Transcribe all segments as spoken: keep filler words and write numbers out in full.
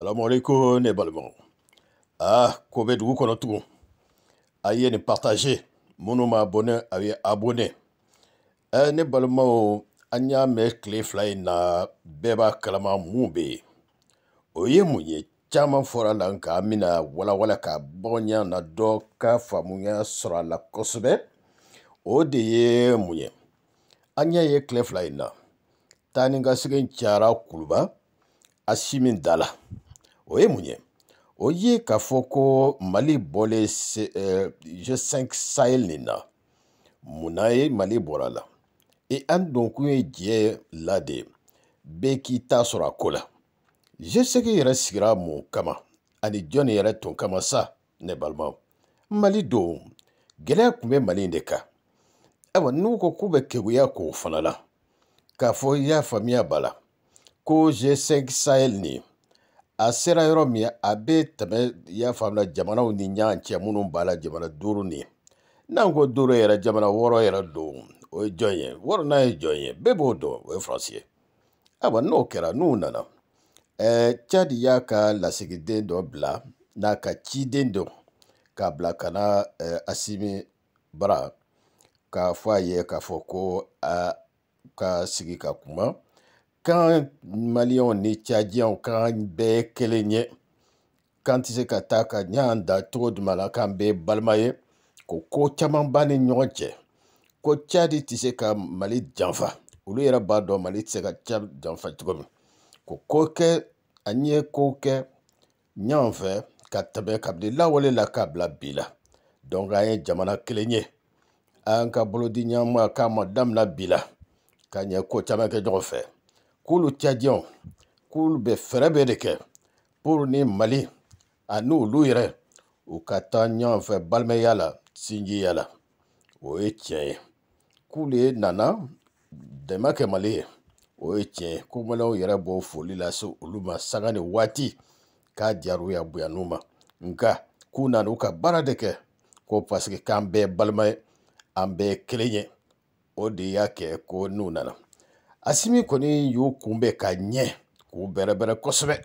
Salam alaikum et balbon. Ah, kobe du konotou. Aïe ne partagez. Monoma abonné aïe abonné. Eh ne balbon. Anya me clé fly na beba kalama moube. Oye mouye. Chama fora lanka amina wala wala ka bonya na doka famunya sora la kosobe. Odeye mouye. Anya ye clé fly na. Taninga sigin chara kuluba. Asimin dala. Oye mounye, oye kafoko Mali bole euh, G cinq Sahel nina. Mounaye Mali borala. Et an donkouye dje lade. Beki ta sora kola. Je sais que yere sigira mon kama. Ani djone yere ton kama sa. Ne balma. Mali do. Gele koube Mali indeka. Ewa nouko koube keguya ko fanala. Kafo ya famia bala. Ko G cinq Sahel ni. A sera yɔrɔ min a bɛ tɛmɛ i y'a faamu jamanaw ni ɲɔgɔn cɛ minnu b'a la jamana duuru ni n'an ko duuru yɛrɛ jamana wɔɔrɔ yɛrɛ don o ye jɔn ye wɔɔrɔ n'a ye jɔn ye bɛɛ b'o dɔn o ye Faransi ye ayiwa n'o kɛra n'u nana ɛɛ Cadi y'a ka lasigiden dɔ bila n'a ka ciden dɔ k'a bila ka na ɛɛ Asimi Bara k'a fɔ a ye k'a fɔ ko a ka sigi ka kuma. Quand Maliens ni Tchadiens, quand Békelénye, quand ils se kataka nyanda trop de malakambe balmaye, koko chamambani nyonche, ko Tchadi tiseka Mali djanfa, ou lui rabado Mali tiseka Tchad djanfa tchum, koko ke, anye koke, nyanfe, katabe kabli la wole la kabla bila, donc ayen jamana kelenye, anka bolodi nyamwa kama dam la bila, kanye ko chamake djanfe. Koulou Tchadion, koulou be ferebedeke, pour ni Mali, à nous louire, ou katanyan fe balmeyala, singiala, ou etien. Koulé nana, demake Mali, ou etien, koumelon yere bo foli la sou uluma sagane wati, ka diarouya bouyanuma, nka, kounan ou ka baradeke, ko paske kambe balmey, ambe kelenye, ou deyake ko nou nana. Asimi koni yu kumbe ka nye, kubere bere koswe.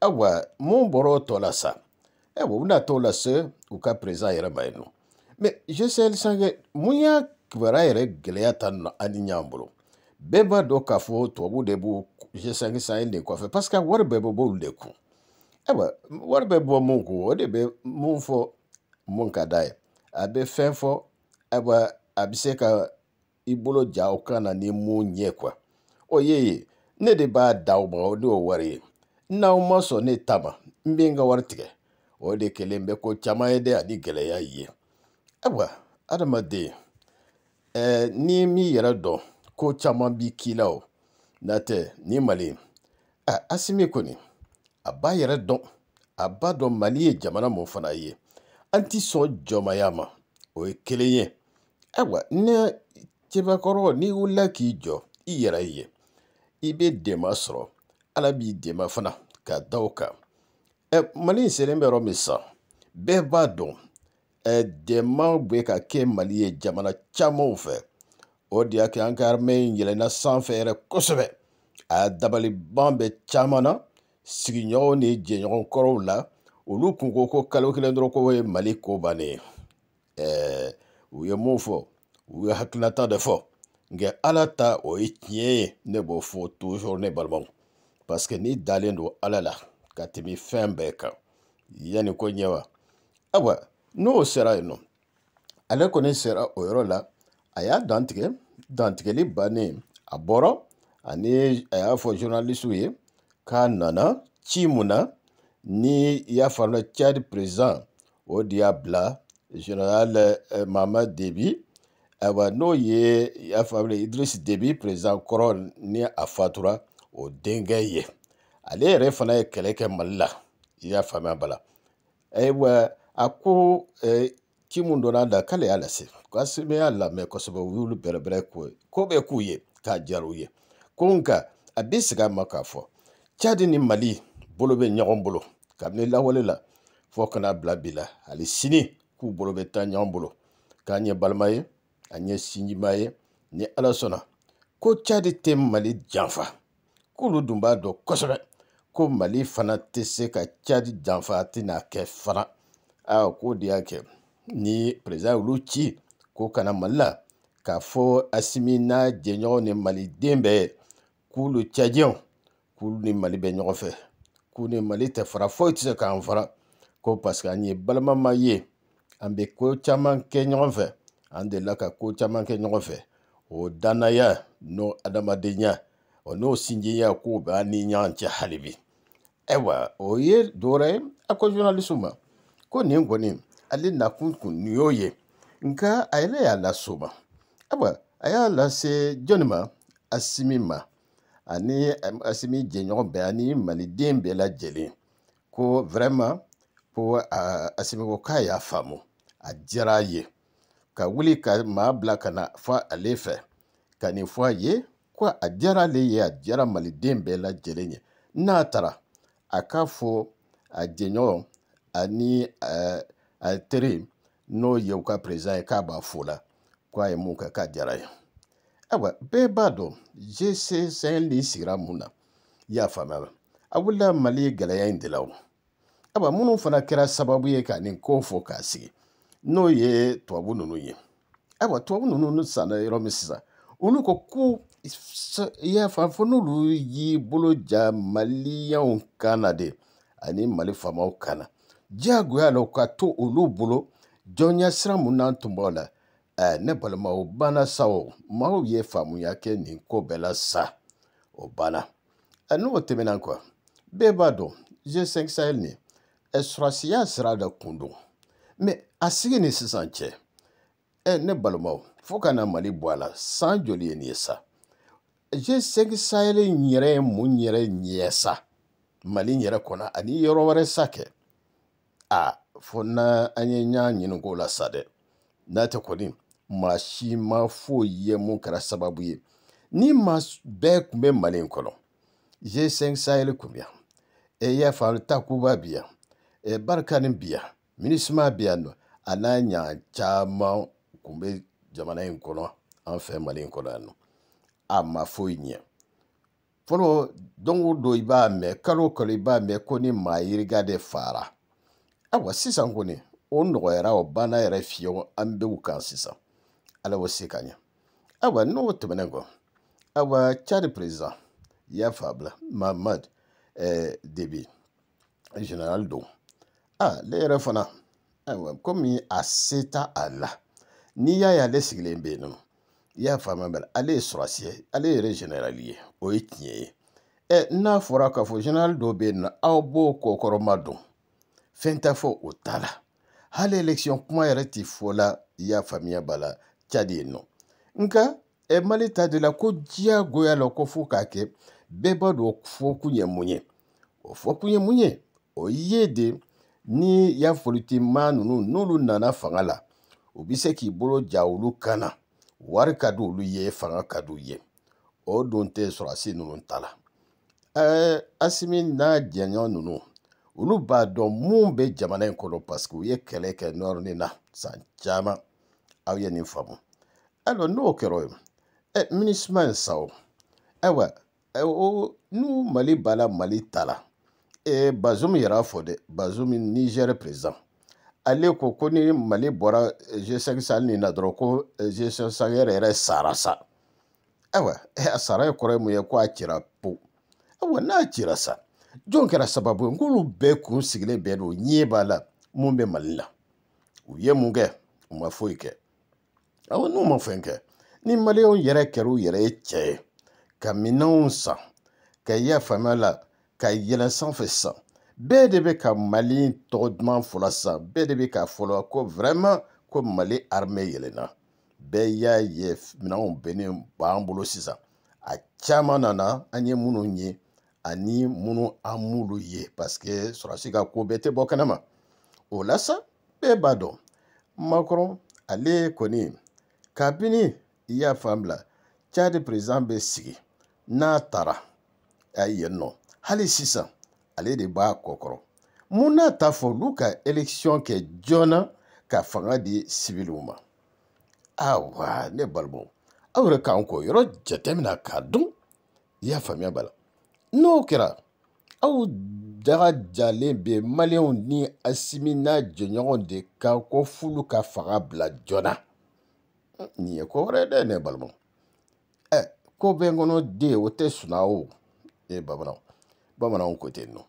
Ewa, mon boro tola sa. Ewa, una tola se, uka preza yere maenu. Me, jese elisange, mounya kwera yere gelea tan aninyambolo. Beba do kafo, tobu debu, jese ngi sa yende kwafe. Paska warebebo bo uleku. Ewa, warebebo mungu, odebe mungfo munkadaye. Abe fenfo, ewa, abiseka ibolo jao kana ni mounye kwa. Oyeye, ne de ba dauma ode o wari. Na umaso ne tama, mbenga wartike. Ode kelembe ko chama ede adi gele ya ye. Ewa, adamade, eh, ni mi yerado, ko chama bi kilao. Nate, ni Mali. Ah, Asimi koni, aba yerado, aba do Mali jamana mofana ye. Anti so jomayama, oye kele ye. Ewa, ne Chebakoro ni ula ki jo, i yera iye. Ibe dema sro, alabi dema fana, ka dauka. E, Mali selembe rome sa, beba don, e dema bweka ke Mali e jamana chamo fe. Odi ake anka armen yele na sanfe ere kosebe. A dabali bambe chamana, siginyo ni jenyon koro la, ulu kungoko kalokilendroko we Mali kobane. E, uye mofo. Ou hakilata de fo. Nge alata o itnye ne bo fo toujours ne balbon. Parce que ni dalendo alala. Katimi fembeka. Yani konyewa. Awa, no sera non. Ale kone sera oyro la. Aya dantike. Dantike li bane. Aboro. Ani aya fo journalist ouye. Ka nana. Chimuna. Ni ya farlo Tchad présent. O diabla. Général Mama Déby. Ewa no ye ya family Idrissi Deby président Koron ni afatura o denge ye. Ale yere fana ye keleke malla ya family bala. Ewa ako eh, kimundo nanda kale ala se. Kwa sime ala me kosobe wulu berebere kwe. Kobe kuye ta jaru ye. Konka abisika makafo. Tchadi ni Mali bolobe nyagombolo. Kamne la wale la. Fokana blabila. Ali sini ku bolobe ta nyagombolo. Kanye balmaye. Anye sinjimaye ni alasona. Ko Tchadi te Mali djanfa. Kulu dumba do kosore. ko Mali fana te se ka Tchad janfa ti na ke fana a ko dia ke ni président Luchi ko kana malla ka fo asimina jenyo ne Mali dembe ku lu Tchadien ku ni Mali be nyo fe ku ne Mali te fara fo ti se ka fara ko parce que ni balama maye ambe ko chaman ke nyo fe ande la ka ko chaman ke nyo fe o danaya no adamadenya ono sinje ya ko ba ni nyanche halibi ewa oye dore ako journalisuma ko ni ngoni ali na kunku ni oye nka aile ya la soma ewa aya la se jonima asimima ani asimi jenyo be ani malidembe la jeli ko vraiment po asimi ko kaya famu ajiraye ka wuli ka ma blaka na fa alefe ka ni fa ye kwa ajara le ye ajara maliden be la jelenye na tara akafo ajenyo ani uh, atri no ye ka preza ka ba fula kwa e muka ka ajara ye awa be bado jese sen li siramuna ya famama awula mali galaya indilawo aba munu fana kira sababu ye ka ni kofo kasi no ye tuabu nunu ye aba tuabu nunu sana iromisa unu ko ku ya fanfonulu yi bolo ja Mali ya unkana de ani Mali fama ukana jagu ya lokato ulu bolo jonya siramu na ntumbola eh, nebala maubana sao mau ye famu yake ninko bela sa obana anu watemena kwa bebado G cinq Sahel ni esrasi ya sirada kundu me asigi ni sisanche eh, nebala mau foka na Mali bwala sanjoli ni yesa G cinq Sahel nyere mu nyere nyesa Mali nyere kona ani yoro ware sake a fona anyenya nyinu gola sade na te koni mashi mafo ye mu kara sababu ye ni mas be kumbe Mali nkolo G cinq Sahel kumya e ya fa takuba biya e barkanin biya Minusma biya no ananya chama kumbe jamana nkolo anfe Mali nkolo no ama foinye folo dongo do iba me kalo kalo iba me koni mairiga de fara awa sisa ngoni ondo era obana era fiyo ambe ukansisa ala wasikanya awa no tumenengo awa Tchad president ya fabla Mamad eh, Deby general do ah le era fana awa komi aseta ala ni ya ya lesigile mbeno ya fama bel ale sorcier ale régénéralier o etnie e na fora ka fo général do be na awbo kokoromado fenta fo otala hale élection kuma erati fola ya famia bala Tchadino nka e malita de la kojia goyalo ko fuka ke beba do fo kunye munye o fo kunye munye o yede ni ya foliti manunu nulu nana fangala obiseki bolo jawulu kana wari kadu olu ye fanga kadu ye o don te sorasi nunu tala eh asimi na jenyo nunu olu ba don mun be jamana nkolo pasku ye kele ke norni na sanchama aw ye ni famu alo no keroy eh Minusma sao ewa eh, o nu Mali bala Mali tala eh bazumi yara fode bazumi Niger president ale ko koni Mali bora G cinq Sahel ni na droko G cinq Sahel era sarasa awa e saraya kore mu ye ko akira po awa na akira sa jonkera sababu ngulu be ku sigile be do nyebala mumbe malila uye munge umafoike awa no mafanke ni Mali on yere keru yere che kaminonsa kaya famala kayela sans fessa B D B ka Mali todman folasa B D B ka folo ko vraiment ko Mali armée yelena beya yef mina on benin bambolo sisa a chama nana anye munu nye ani munu amulu ye parce que sorasika ko bete bokanama o lasa be bado Macron ale koni kabini ya famla Tchad président be sigi na tara ayeno hali sisa ale de ba kokoro muna ta fo luka election ke jona ka fanga di civiluma awa ne balbo awre ka onko yoro jetemina kadum ya famia bala no kira Aw dara jalen bɛ Maliens ni Asimina jɛɲɔgɔn de ka ko fulu ka faga bila jona. Ni ko wɛrɛ de ne balima. Eh ko bɛ ngɔnɔ de o tɛ suna o. E babana. Bamanaw ko ten no.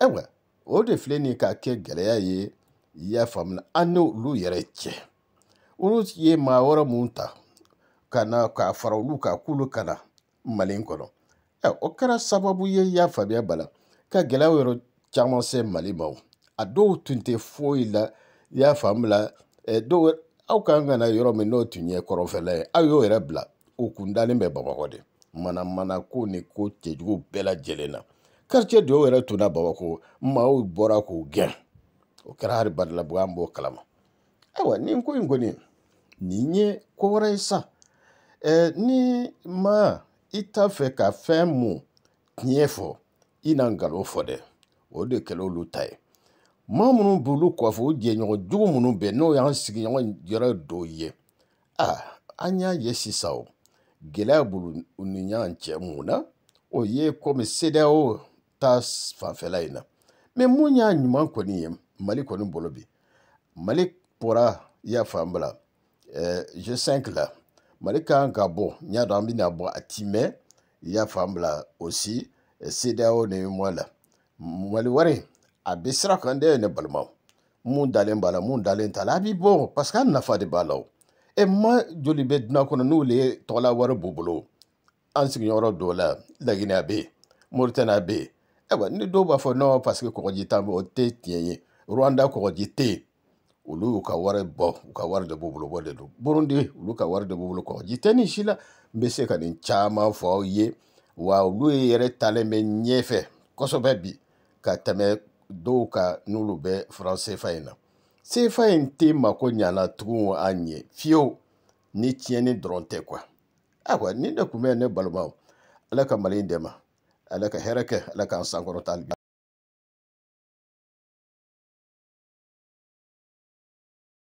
Ewa o de filɛ ni ka kɛ gɛlɛya ye ya famna an n'olu yɛrɛ cɛ. Olu ye maa wɛrɛ mun ta kana ka fara olu ka kulu kana Mali kɔnɔ. Eh o kɛra sababu ye ya Fabiya Bala. Ka gɛlɛya yɔrɔ caman se Mali ma. A dɔw tun tɛ foyi la ya famla e dɔw aw kan ka na yɔrɔ min n'o tun ye kɔrɔnfɛla ye aw y'o yɛrɛ bila o kun dalen bɛ Bamakɔ de mana mana ko ni ko cɛjugu bɛɛ lajɛlen na quartier dɔw yɛrɛ tun na Bamakɔ maaw bɔra k'u gɛn o kɛra hali Badalabugu an b'o kalama. Ayiwa nin ko in kɔni nin ye ko wɛrɛ ye sa ni ma i t'a fɛ ka fɛn mun tiɲɛ fɔ i na nkalon fɔ dɛ o de kɛlɛ olu ta ye. Maa minnu b'olu kɔfɛ u jɛɲɔgɔn jugu minnu bɛ n'o y'an sigiɲɔgɔn yɛrɛ dɔw ye ah an y'a ye sisan o gɛlɛya b'u ni ɲɔgɔn cɛ mun na o ye komi C D A O ta fanfɛla in na mɛ mun y'a ɲuman kɔni ye Mali kɔni bolo bi Mali bɔra y'a fan bila G cinq la Mali kan ka bɔ n y'a dɔn an bɛna bɔ a ti mɛn y'a fan bila aussi C D A O ni mɔ la Mali wari. A bɛ sira kan dɛ ne balimaw mun dalen b'a la mun dalen t'a la a b'i bɔ parce qu'a nafa de b'a la o e ma joli bɛ dunan kɔnɔ n'olu ye tɔgɔla wari b'u bolo an sigiɲɔgɔn dɔw la Laginɛ bɛ yen Moritani bɛ yen ayiwa ni dɔw b'a fɔ non parce que kɔgɔji t'an bolo o tɛ tiɲɛ ye Rwanda kɔgɔji tɛ yen olu y'u ka wari bɔ u ka wari de b'u bolo bɔ de don Burundi olu ka wari de b'u bolo kɔgɔji tɛ nin si la n bɛ se ka nin caman fɔ aw ye wa olu yɛrɛ talen bɛ ɲɛfɛ kosɛbɛ bi ka tɛmɛ dɔw ka n'olu bɛ français fa in na C F A in tɛ mako ɲana tugun an ɲɛ fiyewu ni tiɲɛni dɔrɔn tɛ quoi ayiwa nin de kun bɛ ne balimaw Ala ka Mali dɛmɛ Ala ka hɛrɛ kɛ Ala k'an sankɔrɔta